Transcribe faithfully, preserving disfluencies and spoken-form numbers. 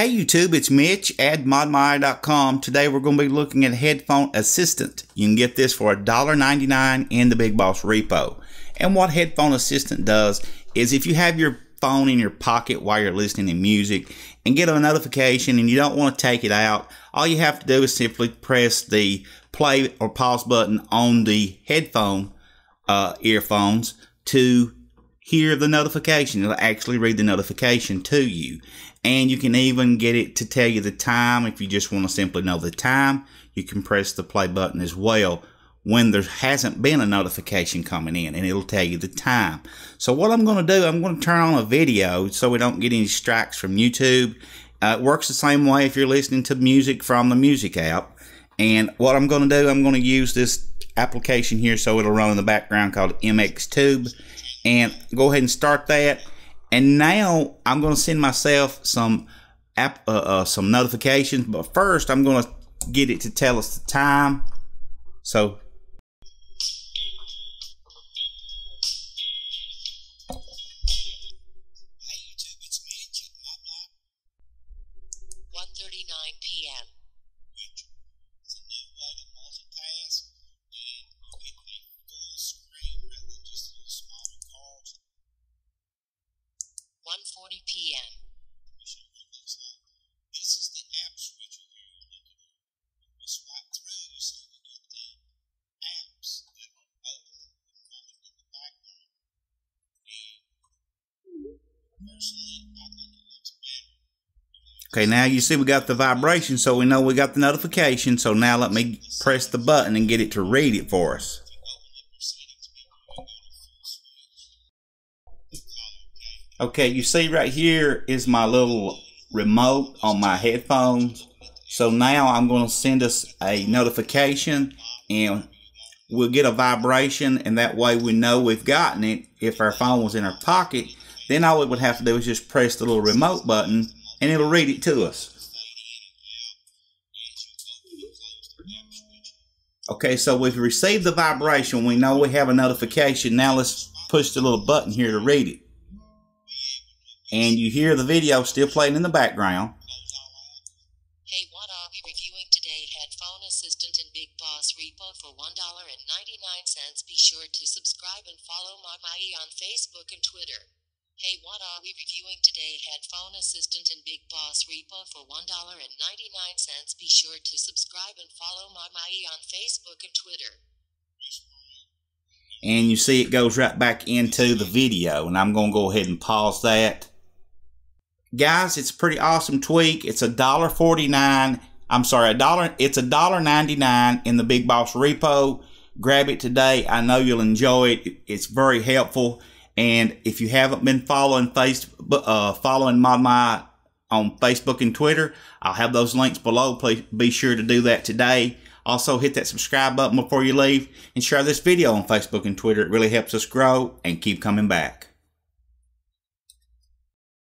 Hey YouTube, it's Mitch at mod my dot com. Today we're going to be looking at Headphone Assistant. You can get this for a dollar ninety-nine in the Big Boss Repo. And what Headphone Assistant does is if you have your phone in your pocket while you're listening to music and get a notification and you don't want to take it out, all you have to do is simply press the play or pause button on the headphone uh, earphones to hear the notification. It'll actually read the notification to you. And you can even get it to tell you the time. If you just want to simply know the time, you can press the play button as well when there hasn't been a notification coming in, and it'll tell you the time. So what I'm going to do, I'm going to turn on a video so we don't get any strikes from YouTube. Uh, it works the same way if you're listening to music from the music app. And what I'm going to do, I'm going to use this application here so it'll run in the background, called M X Tube. And go ahead and start that. And now I'm going to send myself some app, uh, uh, some notifications. But first, I'm going to get it to tell us the time. So, hey YouTube, it's Mitch at ModMyi. one thirty-nine p m Mitch, it's a new way to multitask and you get a full screen rather than just little smaller cards. one forty p m This is the app switch here. You swipe through so you get the apps that are open and coming in the background. And personally, I think it looks better. Okay, now you see we got the vibration, so we know we got the notification. So now let me press the button and get it to read it for us. Okay, you see right here is my little remote on my headphones. So now I'm going to send us a notification and we'll get a vibration, and that way we know we've gotten it. If our phone was in our pocket, then all we would have to do is just press the little remote button and it'll read it to us. Okay, so we've received the vibration. We know we have a notification. Now let's push the little button here to read it. And you hear the video still playing in the background. Hey, what are we reviewing today? Headphone Assistant and Big Boss Repo for one dollar ninety-nine. Be sure to subscribe and follow ModMyi on Facebook and Twitter. Hey, what are we reviewing today? Headphone Assistant and Big Boss Repo for one dollar ninety-nine. Be sure to subscribe and follow ModMyi on Facebook and Twitter. And you see it goes right back into the video. And I'm going to go ahead and pause that. Guys, it's a pretty awesome tweak. It's a dollar forty-nine. I'm sorry, a dollar. It's a dollar ninety-nine in the Big Boss Repo. Grab it today. I know you'll enjoy it. It's very helpful. And if you haven't been following Facebook, uh, following ModMyi on Facebook and Twitter, I'll have those links below. Please be sure to do that today. Also, hit that subscribe button before you leave and share this video on Facebook and Twitter. It really helps us grow and keep coming back.